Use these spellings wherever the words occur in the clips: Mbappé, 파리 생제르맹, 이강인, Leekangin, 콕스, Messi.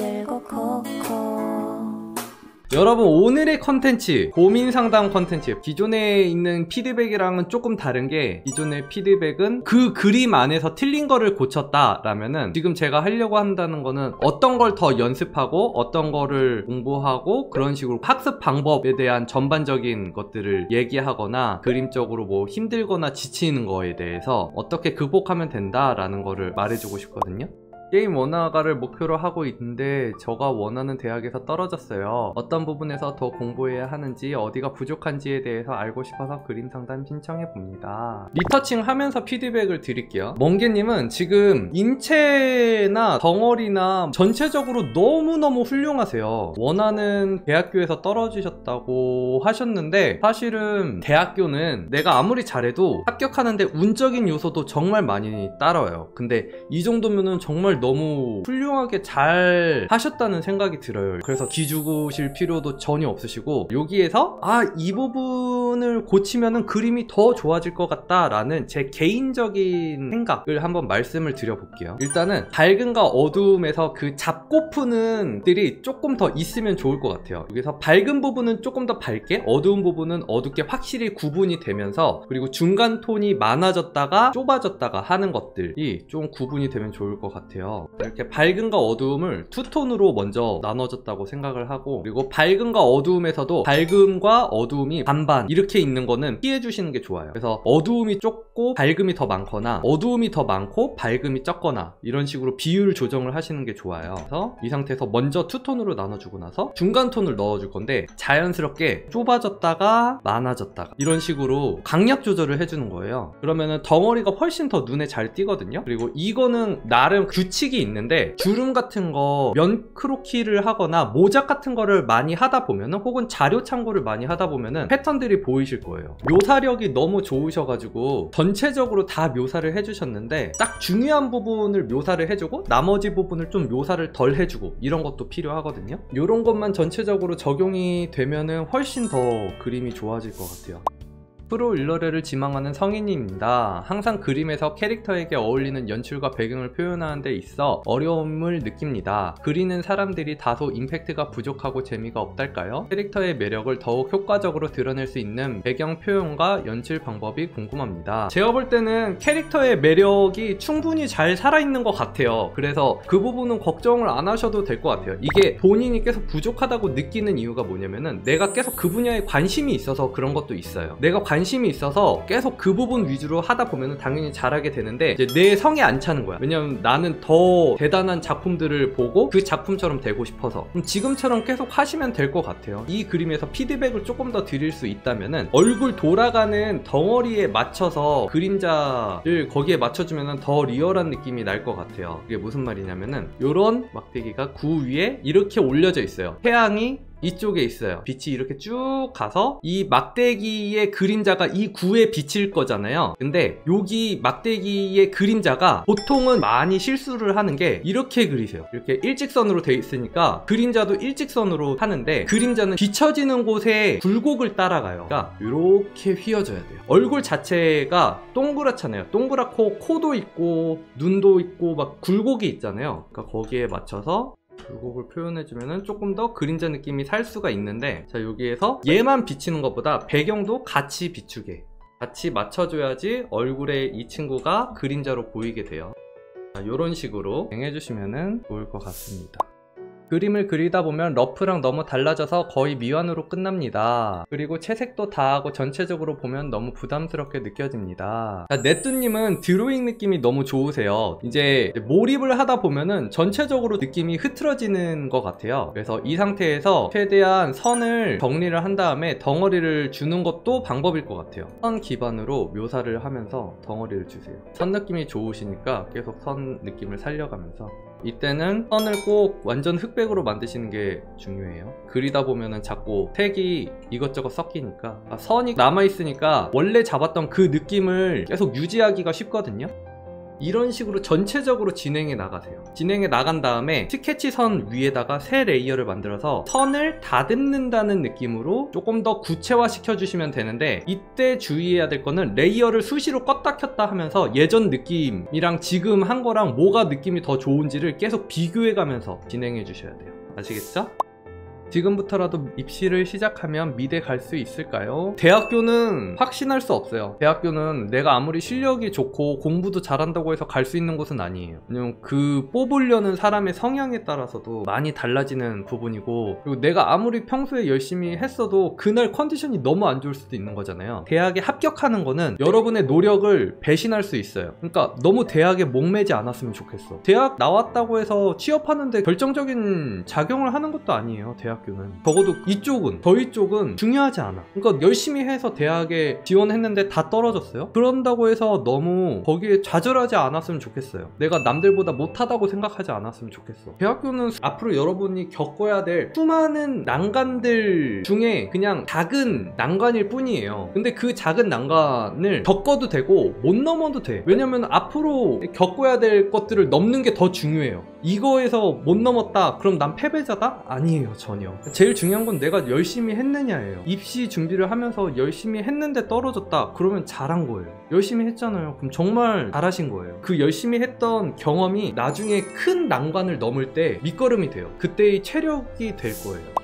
들고 코코. 여러분, 오늘의 컨텐츠 고민상담 컨텐츠, 기존에 있는 피드백이랑은 조금 다른 게, 기존의 피드백은 그 그림 안에서 틀린 거를 고쳤다 라면은, 지금 제가 하려고 한다는 거는 어떤 걸 더 연습하고 어떤 거를 공부하고 그런 식으로 학습 방법에 대한 전반적인 것들을 얘기하거나, 그림적으로 뭐 힘들거나 지치는 거에 대해서 어떻게 극복하면 된다 라는 거를 말해주고 싶거든요. 게임 원화가를 목표로 하고 있는데 저가 원하는 대학에서 떨어졌어요. 어떤 부분에서 더 공부해야 하는지, 어디가 부족한지에 대해서 알고 싶어서 그림 상담 신청해 봅니다. 리터칭 하면서 피드백을 드릴게요. 멍게님은 지금 인체나 덩어리나 전체적으로 너무너무 훌륭하세요. 원하는 대학교에서 떨어지셨다고 하셨는데, 사실은 대학교는 내가 아무리 잘해도 합격하는데 운적인 요소도 정말 많이 따라요. 근데 이 정도면은 정말 너무 훌륭하게 잘 하셨다는 생각이 들어요. 그래서 기죽으실 필요도 전혀 없으시고, 여기에서 아, 이 부분을 고치면은 그림이 더 좋아질 것 같다라는 제 개인적인 생각을 한번 말씀을 드려볼게요. 일단은 밝음과 어두움에서 그 잡고 푸는 들이 조금 더 있으면 좋을 것 같아요. 여기서 밝은 부분은 조금 더 밝게, 어두운 부분은 어둡게 확실히 구분이 되면서, 그리고 중간 톤이 많아졌다가 좁아졌다가 하는 것들이 좀 구분이 되면 좋을 것 같아요. 이렇게 밝음과 어두움을 투톤으로 먼저 나눠졌다고 생각을 하고, 그리고 밝음과 어두움에서도 밝음과 어두움이 반반 이렇게 있는 거는 피해주시는 게 좋아요. 그래서 어두움이 좁고 밝음이 더 많거나, 어두움이 더 많고 밝음이 적거나, 이런 식으로 비율 조정을 하시는 게 좋아요. 그래서 이 상태에서 먼저 투톤으로 나눠주고 나서 중간 톤을 넣어줄 건데, 자연스럽게 좁아졌다가 많아졌다가 이런 식으로 강약 조절을 해주는 거예요. 그러면은 덩어리가 훨씬 더 눈에 잘 띄거든요. 그리고 이거는 나름 규칙이 있는데, 주름 같은 거 면 크로키를 하거나 모작 같은 거를 많이 하다 보면은, 혹은 자료 참고를 많이 하다 보면은 패턴들이 보이실 거예요. 묘사력이 너무 좋으셔가지고 전체적으로 다 묘사를 해주셨는데, 딱 중요한 부분을 묘사를 해주고 나머지 부분을 좀 묘사를 덜 해주고, 이런 것도 필요하거든요. 이런 것만 전체적으로 적용이 되면은 훨씬 더 그림이 좋아질 것 같아요. 프로 일러레를 지망하는 성인입니다. 항상 그림에서 캐릭터에게 어울리는 연출과 배경을 표현하는 데 있어 어려움을 느낍니다. 그리는 사람들이 다소 임팩트가 부족하고 재미가 없달까요? 캐릭터의 매력을 더욱 효과적으로 드러낼 수 있는 배경 표현과 연출 방법이 궁금합니다. 제가 볼 때는 캐릭터의 매력이 충분히 잘 살아있는 것 같아요. 그래서 그 부분은 걱정을 안 하셔도 될 것 같아요. 이게 본인이 계속 부족하다고 느끼는 이유가 뭐냐면은, 내가 계속 그 분야에 관심이 있어서 그런 것도 있어요. 내가 관심이 있어서 계속 그 부분 위주로 하다 보면 당연히 잘하게 되는데, 이제 내 성에 안 차는 거야. 왜냐면 나는 더 대단한 작품들을 보고 그 작품처럼 되고 싶어서. 그럼 지금처럼 계속 하시면 될 것 같아요. 이 그림에서 피드백을 조금 더 드릴 수 있다면은, 얼굴 돌아가는 덩어리에 맞춰서 그림자를 거기에 맞춰주면은 더 리얼한 느낌이 날 것 같아요. 이게 무슨 말이냐면은, 요런 막대기가 구 위에 이렇게 올려져 있어요. 태양이 이쪽에 있어요. 빛이 이렇게 쭉 가서 이 막대기의 그림자가 이 구에 비칠 거잖아요. 근데 여기 막대기의 그림자가 보통은 많이 실수를 하는 게, 이렇게 그리세요. 이렇게 일직선으로 돼 있으니까 그림자도 일직선으로 하는데, 그림자는 비춰지는 곳에 굴곡을 따라가요. 그러니까 이렇게 휘어져야 돼요. 얼굴 자체가 동그랗잖아요. 동그랗고 코도 있고 눈도 있고 막 굴곡이 있잖아요. 그러니까 거기에 맞춰서 굴곡을 표현해주면 조금 더 그림자 느낌이 살 수가 있는데, 자, 여기에서 얘만 비치는 것보다 배경도 같이 비추게, 같이 맞춰줘야지 얼굴에 이 친구가 그림자로 보이게 돼요. 자, 이런 식으로 진행해주시면 좋을 것 같습니다. 그림을 그리다 보면 러프랑 너무 달라져서 거의 미완으로 끝납니다. 그리고 채색도 다 하고 전체적으로 보면 너무 부담스럽게 느껴집니다. 네뚜님은 드로잉 느낌이 너무 좋으세요. 이제 몰입을 하다 보면은 전체적으로 느낌이 흐트러지는 것 같아요. 그래서 이 상태에서 최대한 선을 정리를 한 다음에 덩어리를 주는 것도 방법일 것 같아요. 선 기반으로 묘사를 하면서 덩어리를 주세요. 선 느낌이 좋으시니까 계속 선 느낌을 살려가면서, 이때는 선을 꼭 완전 흑백으로 만드시는 게 중요해요. 그리다 보면은 자꾸 색이 이것저것 섞이니까, 아, 선이 남아있으니까 원래 잡았던 그 느낌을 계속 유지하기가 쉽거든요. 이런 식으로 전체적으로 진행해 나가세요. 진행해 나간 다음에 스케치 선 위에다가 새 레이어를 만들어서 선을 다듬는다는 느낌으로 조금 더 구체화 시켜주시면 되는데, 이때 주의해야 될 거는 레이어를 수시로 껐다 켰다 하면서 예전 느낌이랑 지금 한 거랑 뭐가 느낌이 더 좋은지를 계속 비교해 가면서 진행해 주셔야 돼요. 아시겠죠? 지금부터라도 입시를 시작하면 미대 갈 수 있을까요? 대학교는 확신할 수 없어요. 대학교는 내가 아무리 실력이 좋고 공부도 잘한다고 해서 갈 수 있는 곳은 아니에요. 왜냐면 그 뽑으려는 사람의 성향에 따라서도 많이 달라지는 부분이고, 그리고 내가 아무리 평소에 열심히 했어도 그날 컨디션이 너무 안 좋을 수도 있는 거잖아요. 대학에 합격하는 거는 여러분의 노력을 배신할 수 있어요. 그러니까 너무 대학에 목매지 않았으면 좋겠어. 대학 나왔다고 해서 취업하는데 결정적인 작용을 하는 것도 아니에요. 대학 적어도 이쪽은, 저희 쪽은 중요하지 않아. 그러니까 열심히 해서 대학에 지원했는데 다 떨어졌어요. 그런다고 해서 너무 거기에 좌절하지 않았으면 좋겠어요. 내가 남들보다 못하다고 생각하지 않았으면 좋겠어. 대학교는 앞으로 여러분이 겪어야 될 수많은 난관들 중에 그냥 작은 난관일 뿐이에요. 근데 그 작은 난관을 겪어도 되고 못 넘어도 돼. 왜냐면 앞으로 겪어야 될 것들을 넘는 게 더 중요해요. 이거에서 못 넘었다 그럼 난 패배자다? 아니에요, 전혀. 제일 중요한 건 내가 열심히 했느냐예요. 입시 준비를 하면서 열심히 했는데 떨어졌다 그러면 잘한 거예요. 열심히 했잖아요. 그럼 정말 잘하신 거예요. 그 열심히 했던 경험이 나중에 큰 난관을 넘을 때 밑거름이 돼요. 그때의 체력이 될 거예요.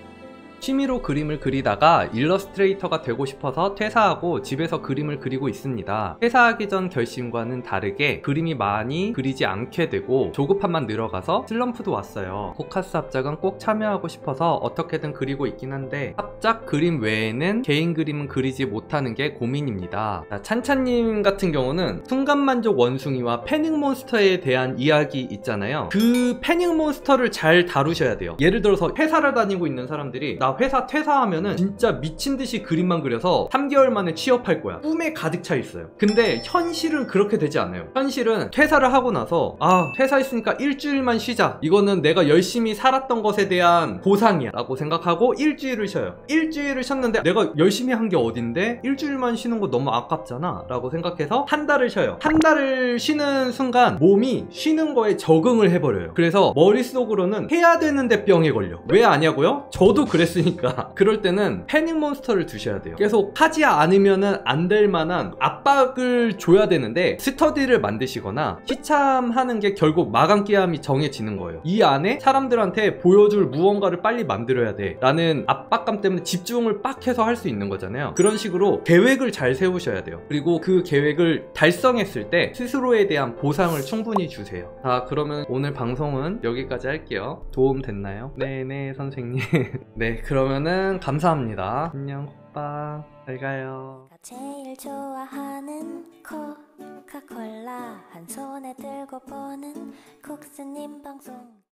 취미로 그림을 그리다가 일러스트레이터가 되고 싶어서 퇴사하고 집에서 그림을 그리고 있습니다. 퇴사하기 전 결심과는 다르게 그림이 많이 그리지 않게 되고 조급함만 늘어가서 슬럼프도 왔어요. 콕스 합작은 꼭 참여하고 싶어서 어떻게든 그리고 있긴 한데 합작 그림 외에는 개인 그림은 그리지 못하는 게 고민입니다. 찬찬님 같은 경우는 순간만족 원숭이와 패닉몬스터에 대한 이야기 있잖아요. 그 패닉몬스터를 잘 다루셔야 돼요. 예를 들어서 회사를 다니고 있는 사람들이 나 회사 퇴사하면은 진짜 미친듯이 그림만 그려서 3개월 만에 취업할 거야. 꿈에 가득 차 있어요. 근데 현실은 그렇게 되지 않아요. 현실은 퇴사를 하고 나서 아, 퇴사했으니까 일주일만 쉬자. 이거는 내가 열심히 살았던 것에 대한 보상이야 라고 생각하고 일주일을 쉬어요. 일주일을 쉬었는데 내가 열심히 한 게 어딘데? 일주일만 쉬는 거 너무 아깝잖아 라고 생각해서 한 달을 쉬어요. 한 달을 쉬는 순간 몸이 쉬는 거에 적응을 해버려요. 그래서 머릿속으로는 해야 되는데 병에 걸려. 왜 아냐고요? 저도 그랬어요. 그럴 때는 패닉몬스터를 두셔야 돼요. 계속 하지 않으면 안 될 만한 압박을 줘야 되는데 스터디를 만드시거나 시참하는 게 결국 마감기한이 정해지는 거예요. 이 안에 사람들한테 보여줄 무언가를 빨리 만들어야 돼 라는 압박감 때문에 집중을 빡 해서 할 수 있는 거잖아요. 그런 식으로 계획을 잘 세우셔야 돼요. 그리고 그 계획을 달성했을 때 스스로에 대한 보상을 충분히 주세요. 자, 그러면 오늘 방송은 여기까지 할게요. 도움 됐나요? 네네 선생님. 네, 그러면은 감사합니다. 안녕 호빠, 잘 가요. 제일 좋아하는 코카콜라 한 손에 들고 보는 콕스님 방송.